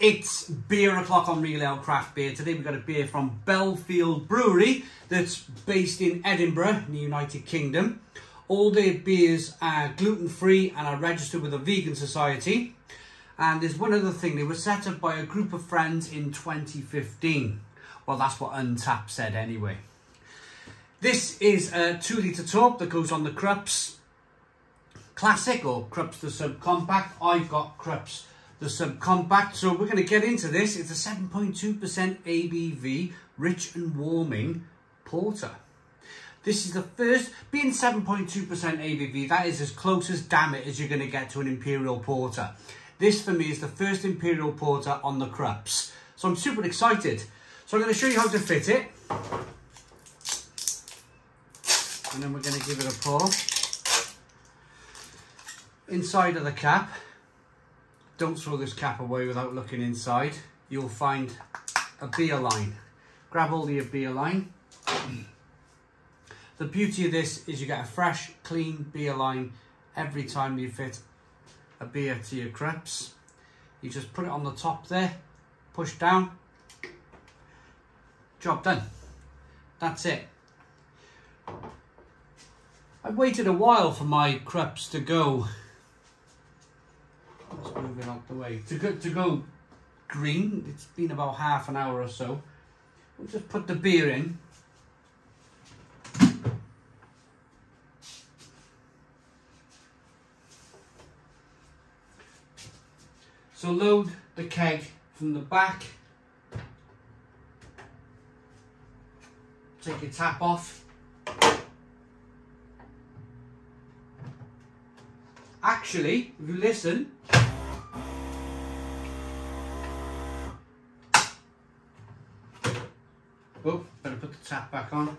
It's beer o'clock on Real Ale Craft Beer. Today we've got a beer from Belfield Brewery that's based in Edinburgh, in the United Kingdom. All their beers are gluten-free and are registered with the Vegan Society. And there's one other thing, they were set up by a group of friends in 2015. Well, that's what Untappd said anyway. This is a 2-litre Torp that goes on the Krups Classic or Krups the Sub Compact. I've got Krups the subcompact, so we're going to get into this. It's a 7.2% ABV, rich and warming porter. This is the first, being 7.2% ABV, that is as close as damn it as you're going to get to an imperial porter. This for me is the first imperial porter on the Krups, so I'm super excited. So I'm going to show you how to fit it, and then we're going to give it a pour. Inside of the cap. Don't throw this cap away without looking inside. You'll find a beer line. Grab all your beer line. The beauty of this is you get a fresh, clean beer line every time you fit a beer to your Krups. You just put it on the top there, push down. Job done. That's it. I've waited a while for my Krups to go. Let's move it out the way. To go green, it's been about half an hour or so. We'll just put the beer in. So load the keg from the back. Take your tap off. Actually, if you listen, oh, better put the tap back on.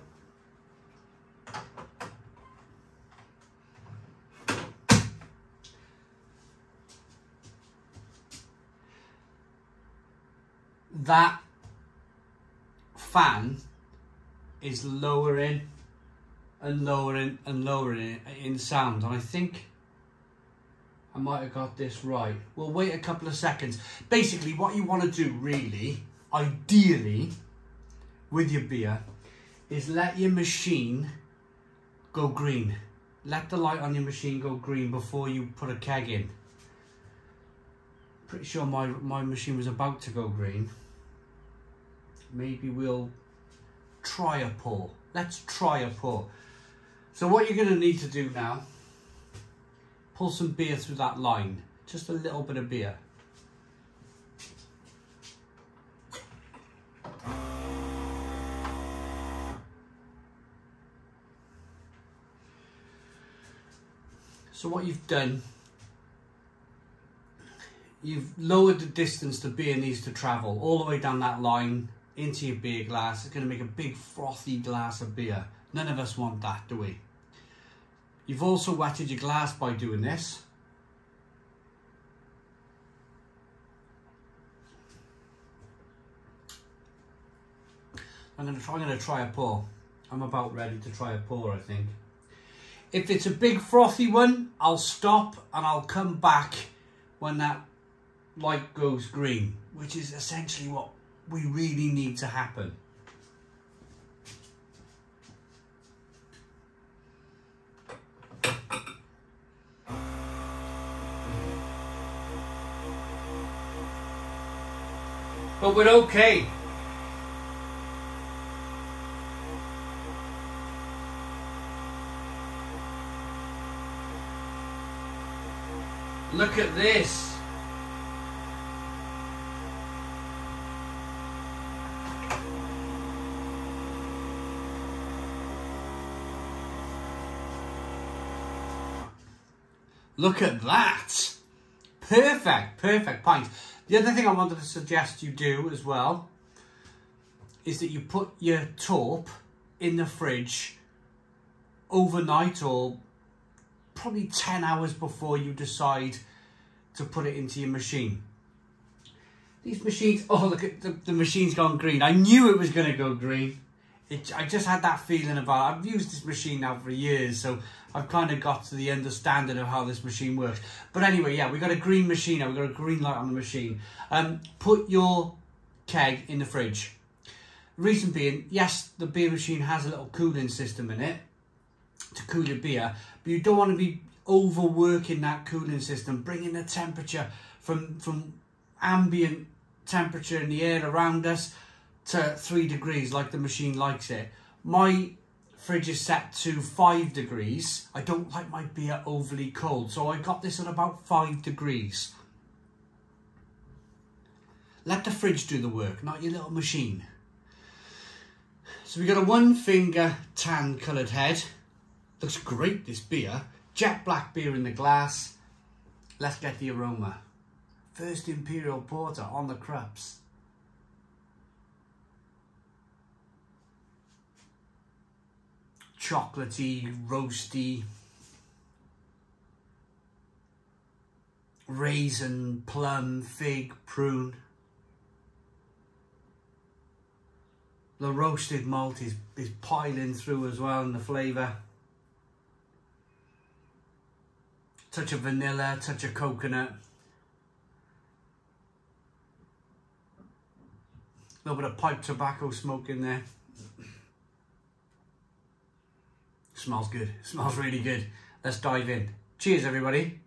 That fan is lowering and lowering and lowering in sound, and I think I might have got this right. We'll wait a couple of seconds. Basically, what you want to do really, ideally, with your beer is let your machine go green. Let the light on your machine go green before you put a keg in. Pretty sure my machine was about to go green. Maybe we'll try a pour. Let's try a pour. So what you're going to need to do now, pull some beer through that line. Just a little bit of beer. So what you've done, you've lowered the distance the beer needs to travel all the way down that line into your beer glass. It's going to make a big frothy glass of beer. None of us want that, do we? You've also wetted your glass by doing this. I'm going to try a pour. I'm about ready to try a pour, I think. If it's a big frothy one, I'll stop and I'll come back when that light goes green, which is essentially what we really need to happen. But we're okay. Look at this. Look at that. Perfect, perfect pint. The other thing I wanted to suggest you do as well is that you put your Torp in the fridge overnight or probably 10 hours before you decide to put it into your machine. These machines, oh look, at the machine's gone green. I knew it was going to go green. I just had that feeling about it. I've used this machine now for years, so I've kind of got to the understanding of how this machine works. But anyway, yeah, we've got a green machine now. We've got a green light on the machine. Put your keg in the fridge. Reason being, yes, the beer machine has a little cooling system in it to cool your beer, but you don't want to be overworking that cooling system, bringing the temperature from ambient temperature in the air around us to 3 degrees like the machine likes it. My fridge is set to 5 degrees. I don't like my beer overly cold, so I got this at about 5 degrees. Let the fridge do the work, not your little machine. So we got a one finger tan coloured head. Looks great, this beer. Jet black beer in the glass. Let's get the aroma. First Imperial Porter on the Krups. Chocolatey, roasty, raisin, plum, fig, prune. The roasted malt is piling through as well in the flavour. Touch of vanilla, touch of coconut. A little bit of pipe tobacco smoke in there. Smells good. Smells really good. Let's dive in. Cheers, everybody.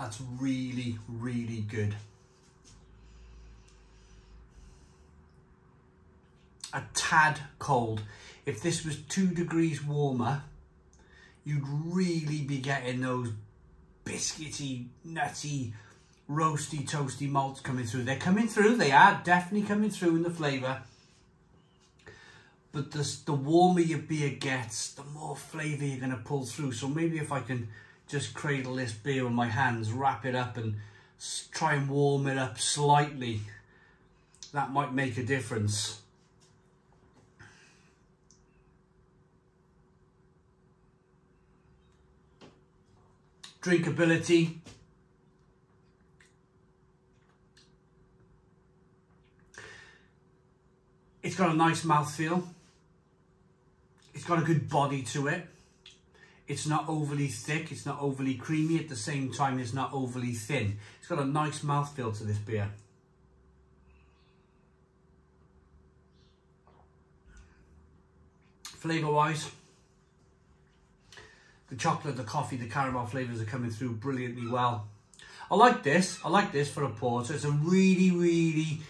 That's really, really good. A tad cold. If this was 2 degrees warmer, you'd really be getting those biscuity, nutty, roasty, toasty malts coming through. They're coming through. They are definitely coming through in the flavour. But the warmer your beer gets, the more flavour you're going to pull through. So maybe if I can just cradle this beer with my hands, wrap it up and try and warm it up slightly, that might make a difference. Drinkability. It's got a nice mouthfeel. It's got a good body to it. It's not overly thick. It's not overly creamy. At the same time, it's not overly thin. It's got a nice mouthfeel to this beer. Flavour-wise, the chocolate, the coffee, the caramel flavours are coming through brilliantly well. I like this. I like this for a porter. It's a really, really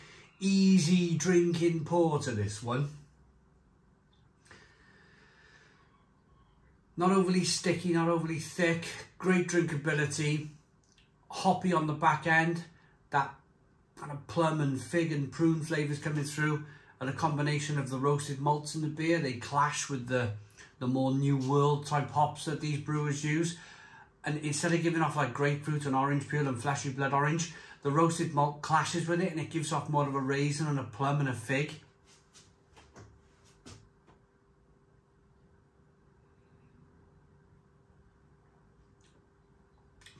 easy drinking porter, this one. Not overly sticky, not overly thick. Great drinkability. Hoppy on the back end. That kind of plum and fig and prune flavours coming through. And a combination of the roasted malts in the beer. They clash with the more New World type hops that these brewers use. And instead of giving off like grapefruit and orange peel and fleshy blood orange, the roasted malt clashes with it and it gives off more of a raisin and a plum and a fig.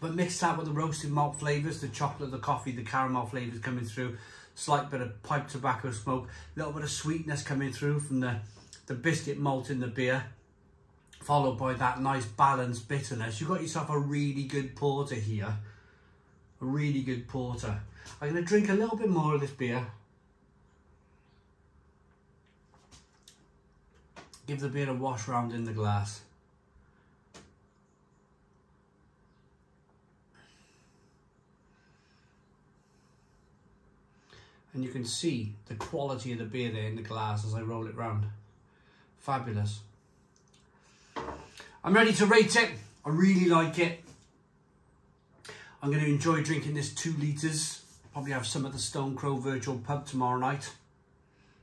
But mix that with the roasted malt flavours, the chocolate, the coffee, the caramel flavours coming through, slight bit of pipe tobacco smoke, a little bit of sweetness coming through from the biscuit malt in the beer, followed by that nice balanced bitterness. You've got yourself a really good porter here. A really good porter. I'm going to drink a little bit more of this beer. Give the beer a wash round in the glass. And you can see the quality of the beer there in the glass as I roll it round. Fabulous. I'm ready to rate it. I really like it. I'm going to enjoy drinking this 2 litres. Probably have some at the Stone Crow Virtual Pub tomorrow night.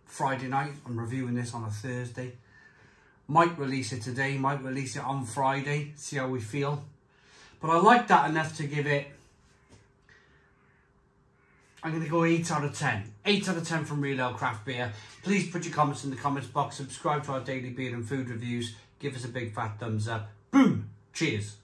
Friday night. I'm reviewing this on a Thursday. Might release it today. Might release it on Friday. See how we feel. But I like that enough to give it... I'm going to go 8 out of 10. 8 out of 10 from Real Ale Craft Beer. Please put your comments in the comments box. Subscribe to our daily beer and food reviews. Give us a big fat thumbs up. Boom! Cheers.